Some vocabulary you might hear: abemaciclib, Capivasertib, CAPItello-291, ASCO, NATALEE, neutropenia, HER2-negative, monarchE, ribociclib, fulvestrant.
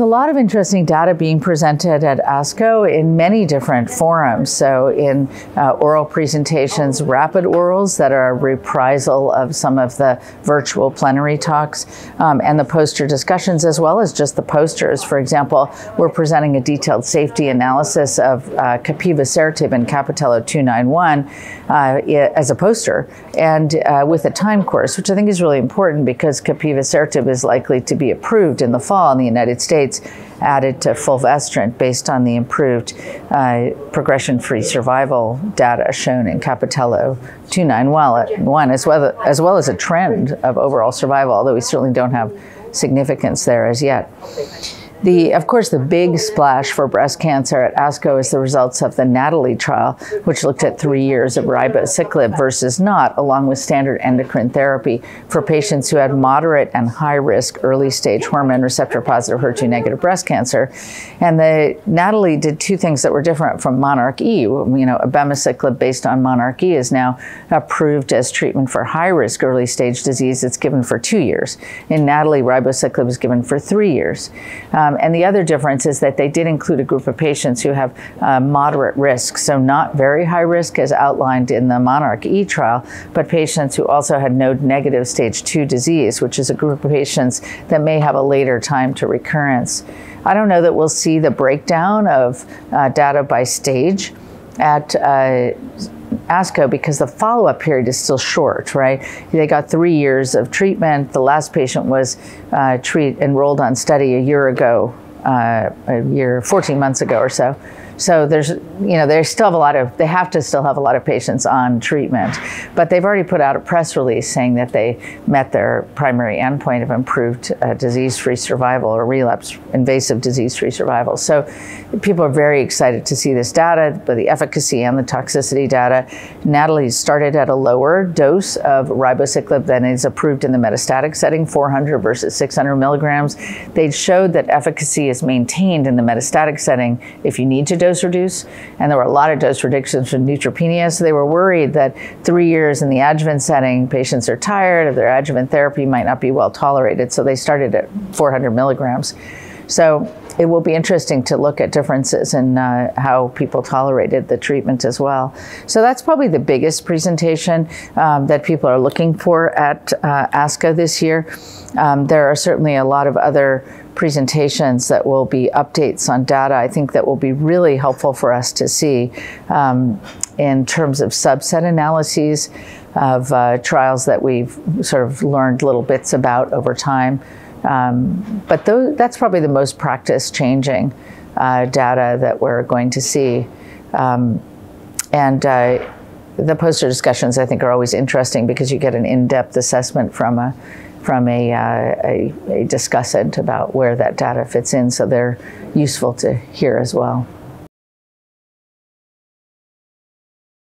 A lot of interesting data being presented at ASCO in many different forums. So in oral presentations, rapid orals that are a reprisal of some of the virtual plenary talks and the poster discussions, as well as just the posters. For example, we're presenting a detailed safety analysis of Capivasertib and CAPItello-291 as a poster and with a time course, which I think is really important because Capivasertib is likely to be approved in the fall in the United States, added to fulvestrant based on the improved progression-free survival data shown in CAPItello-291, as well as a trend of overall survival, although we certainly don't have significance there as yet. Of course, the big splash for breast cancer at ASCO is the results of the NATALEE trial, which looked at 3 years of ribociclib versus not, along with standard endocrine therapy for patients who had moderate and high-risk early-stage hormone receptor-positive HER2-negative breast cancer. And the NATALEE did two things that were different from monarchE. You know, abemaciclib based on monarchE is now approved as treatment for high-risk early-stage disease. It's given for 2 years. In NATALEE, ribociclib is given for 3 years. And the other difference is that they did include a group of patients who have moderate risk, so not very high risk as outlined in the monarchE trial, but patients who also had node-negative stage 2 disease, which is a group of patients that may have a later time to recurrence. I don't know that we'll see the breakdown of data by stage at ASCO because the follow-up period is still short, right? They got 3 years of treatment. The last patient was enrolled on study a year ago, 14 months ago or so. So there's, you know, they still have a lot of patients on treatment, but they've already put out a press release saying that they met their primary endpoint of improved disease-free survival or relapse invasive disease-free survival. So people are very excited to see this data, but the efficacy and the toxicity data. NATALEE started at a lower dose of ribociclib than is approved in the metastatic setting, 400 versus 600 milligrams. They showed that efficacy is maintained in the metastatic setting if you need to dose reduce, and there were a lot of dose reductions with neutropenia, so they were worried that 3 years in the adjuvant setting, patients are tired of their adjuvant therapy, might not be well tolerated, so they started at 400 milligrams. So it will be interesting to look at differences in how people tolerated the treatment as well. So that's probably the biggest presentation that people are looking for at ASCO this year. There are certainly a lot of other presentations that will be updates on data, I think, that will be really helpful for us to see in terms of subset analyses of trials that we've sort of learned little bits about over time. But that's probably the most practice-changing data that we're going to see. The poster discussions, I think, are always interesting because you get an in-depth assessment from a discussant about where that data fits in, so they're useful to hear as well.